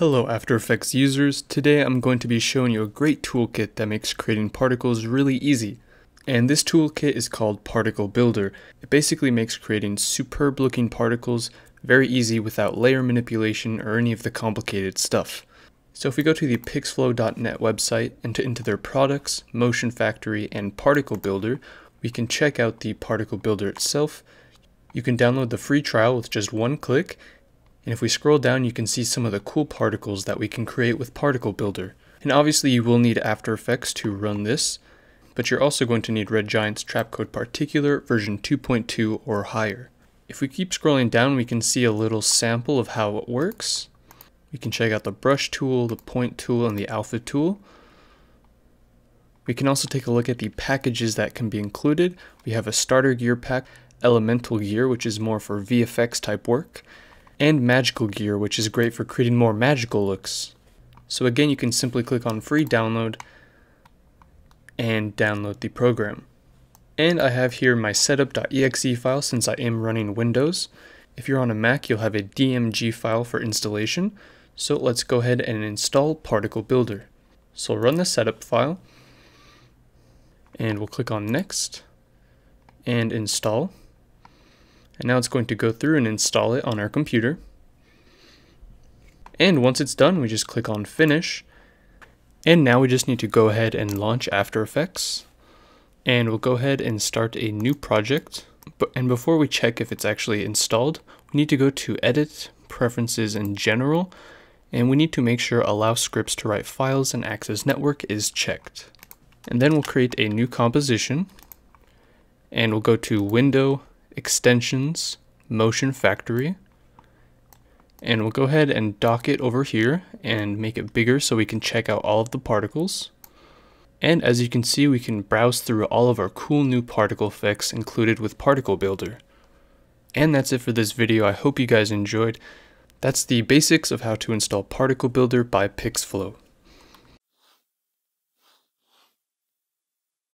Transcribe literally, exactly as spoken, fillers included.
Hello After Effects users, today I'm going to be showing you a great toolkit that makes creating particles really easy. And this toolkit is called Particle Builder. It basically makes creating superb looking particles very easy without layer manipulation or any of the complicated stuff. So if we go to the pixflow dot net website and to, into their products, Motion Factory and Particle Builder, we can check out the Particle Builder itself. You can download the free trial with just one click. And if we scroll down, you can see some of the cool particles that we can create with Particle Builder. And obviously you will need After Effects to run this, but you're also going to need Red Giant's Trapcode Particular version two point two or higher. If we keep scrolling down, we can see a little sample of how it works. We can check out the brush tool, the point tool, and the alpha tool. We can also take a look at the packages that can be included. We have a starter gear pack, elemental gear, which is more for V F X type work, and magical gear, which is great for creating more magical looks. So again, you can simply click on free download and download the program. And I have here my setup dot E X E file since I am running Windows. If you're on a Mac, you'll have a D M G file for installation. So let's go ahead and install Particle Builder. So I'll run the setup file and we'll click on next and install. And now it's going to go through and install it on our computer. And once it's done, we just click on finish. And now we just need to go ahead and launch After Effects. And we'll go ahead and start a new project. But, and before we check if it's actually installed, we need to go to Edit, Preferences and General. And we need to make sure Allow Scripts to Write Files and Access Network is checked. And then we'll create a new composition. And we'll go to Window, Extensions, Motion Factory, and we'll go ahead and dock it over here and make it bigger so we can check out all of the particles. And as you can see, we can browse through all of our cool new particle effects included with Particle Builder. And that's it for this video. I hope you guys enjoyed. That's the basics of how to install Particle Builder by Pixflow.